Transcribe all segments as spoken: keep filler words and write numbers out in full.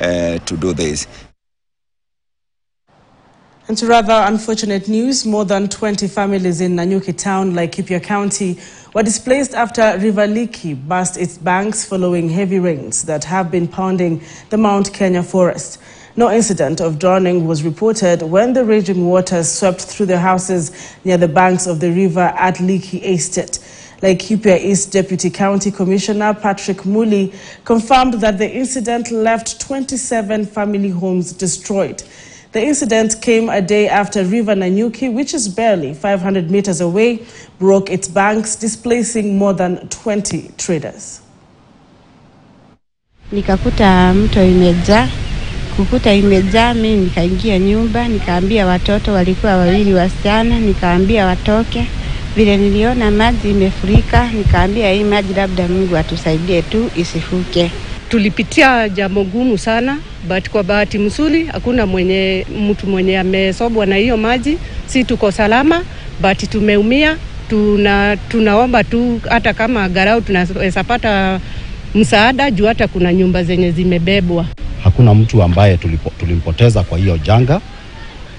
uh, to do this. And to rather unfortunate news, more than twenty families in Nanyuki town, Laikipia County, were displaced after River Liki burst its banks following heavy rains that have been pounding the Mount Kenya forest. No incident of drowning was reported when the raging waters swept through the houses near the banks of the river at Liki Estate. Laikipia East Deputy County Commissioner Patrick Muli confirmed that the incident left twenty-seven family homes destroyed. The incident came a day after River Nanyuki, which is barely five hundred meters away, broke its banks, displacing more than twenty traders. Nikakuta mto imejaa, kukuta imejaa, mimi nikaingia nyumba, nikaambia watoto, walikuwa wawili wasichana, nikaambia watoke. Vile niliona maji imefurika, nikaambia hii maji labda Mungu atusaidie tu isifuke. Tulipitia jambo gumu sana, but kwa bahati msuri hakuna mwenye mtu mwenye amesobwa na hiyo maji. Si tuko salama, but tumeumia. Tuna tunaomba tu hata kama angalau tunaweza pata msaada juu hata kuna nyumba zenye zimebebwa. Hakuna mtu ambaye tulipo, tulimpoteza kwa hiyo janga.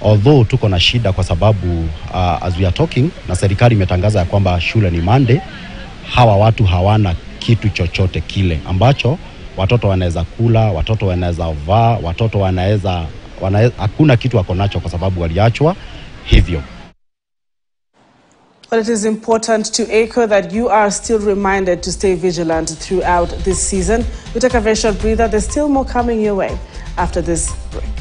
Although tuko na shida kwa sababu uh, as we are talking na serikali imetangaza ya kwamba shule ni Monday, hawa watu hawana kitu chochote kile ambacho watoto wanaweza kula, watoto wanaweza vaa, watoto wanaweza, hakuna kitu wako nacho kwa sababu waliachwa hivyo. But it is important to echo that you are still reminded to stay vigilant throughout this season. We take a very short breather. There's still more coming your way after this break.